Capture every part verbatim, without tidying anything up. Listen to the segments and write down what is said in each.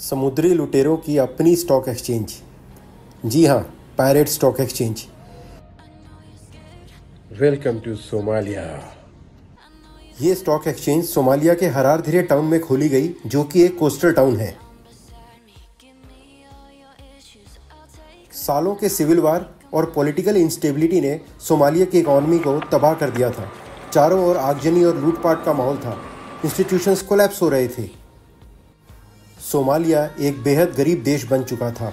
समुद्री लुटेरों की अपनी स्टॉक एक्सचेंज। जी हाँ, pirate stock exchange. Welcome to Somalia. ये स्टॉक एक्सचेंज सोमालिया के हरारधीरे टाउन में खोली गई, जो कि एक कोस्टल टाउन है। सालों के सिविल वार और पॉलिटिकल इंस्टेबिलिटी ने सोमालिया की इकॉनमी को तबाह कर दिया था। चारों ओर आगजनी और लूटपाट का माहौल था। इंस्टीट्यूशंस कोलैप्स हो रहे थे। सोमालिया एक बेहद गरीब देश बन चुका था।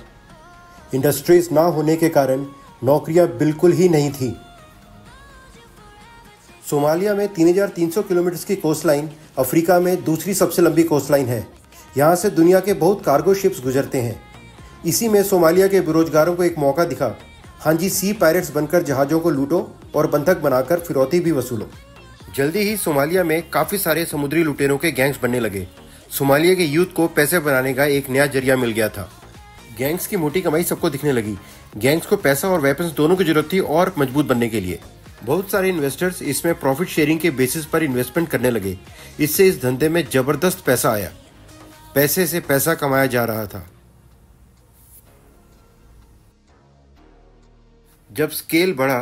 इंडस्ट्रीज ना होने के कारण नौकरियां बिल्कुल ही नहीं थी। सोमालिया में तीन हज़ार तीन सौ किलोमीटर की कोस्ट लाइन अफ्रीका में दूसरी सबसे लंबी कोस्ट लाइन है। यहाँ से दुनिया के बहुत कार्गो शिप्स गुजरते हैं। इसी में सोमालिया के बेरोजगारों को एक मौका दिखा। हाँ जी, सी पायरेट्स बनकर जहाज़ों को लूटो और बंधक बनाकर फिरौती भी वसूलो। जल्दी ही सोमालिया में काफ़ी सारे समुद्री लुटेरों के गैंग्स बनने लगे। सोमालिया के यूथ को पैसे बनाने का एक नया जरिया मिल गया था। गैंग्स की मोटी कमाई सबको दिखने लगी। गैंग्स को पैसा और वेपन्स दोनों की जरूरत थी और मजबूत बनने के लिए। बहुत सारे इन्वेस्टर्स इसमें प्रॉफिट शेयरिंग के बेसिस पर इन्वेस्टमेंट करने लगे। इससे इस धंधे में ज़बरदस्त पैसा आया। पैसे से पैसा कमाया जा रहा था। जब स्केल बढ़ा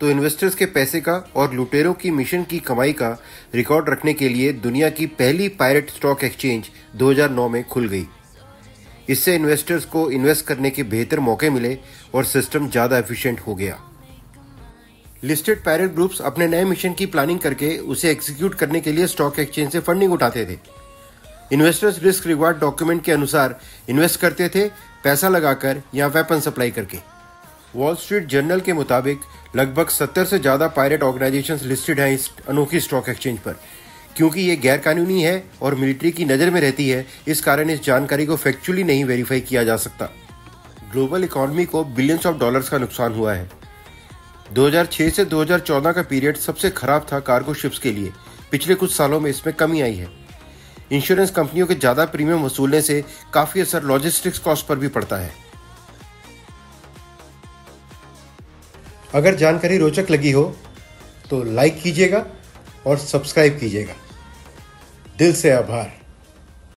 तो इन्वेस्टर्स के पैसे का और लुटेरों की मिशन की कमाई का रिकॉर्ड रखने के लिए दुनिया की पहली पायरेट स्टॉक एक्सचेंज दो हज़ार नौ में खुल गई। इससे इन्वेस्टर्स को इन्वेस्ट करने के बेहतर मौके मिले और सिस्टम ज़्यादा एफिशिएंट हो गया। लिस्टेड पायरेट ग्रुप्स अपने नए मिशन की प्लानिंग करके उसे एग्जीक्यूट करने के लिए स्टॉक एक्सचेंज से फंडिंग उठाते थे। इन्वेस्टर्स रिस्क रिवार्ड डॉक्यूमेंट के अनुसार इन्वेस्ट करते थे, पैसा लगाकर या वेपन सप्लाई करके। वॉल स्ट्रीट जर्नल के मुताबिक लगभग सत्तर से ज़्यादा पायरेट ऑर्गेनाइजेशंस लिस्टेड हैं इस अनोखी स्टॉक एक्सचेंज पर। क्योंकि ये गैरकानूनी है और मिलिट्री की नज़र में रहती है, इस कारण इस जानकारी को फैक्चुअली नहीं वेरीफाई किया जा सकता। ग्लोबल इकॉनमी को बिलियंस ऑफ डॉलर्स का नुकसान हुआ है। दो हज़ार छह से दो हज़ार चौदह का पीरियड सबसे खराब था कार्गो शिप्स के लिए। पिछले कुछ सालों में इसमें कमी आई है। इंश्योरेंस कंपनियों के ज़्यादा प्रीमियम वसूलने से काफ़ी असर लॉजिस्टिक्स कॉस्ट पर भी पड़ता है। अगर जानकारी रोचक लगी हो तो लाइक कीजिएगा और सब्सक्राइब कीजिएगा। दिल से आभार।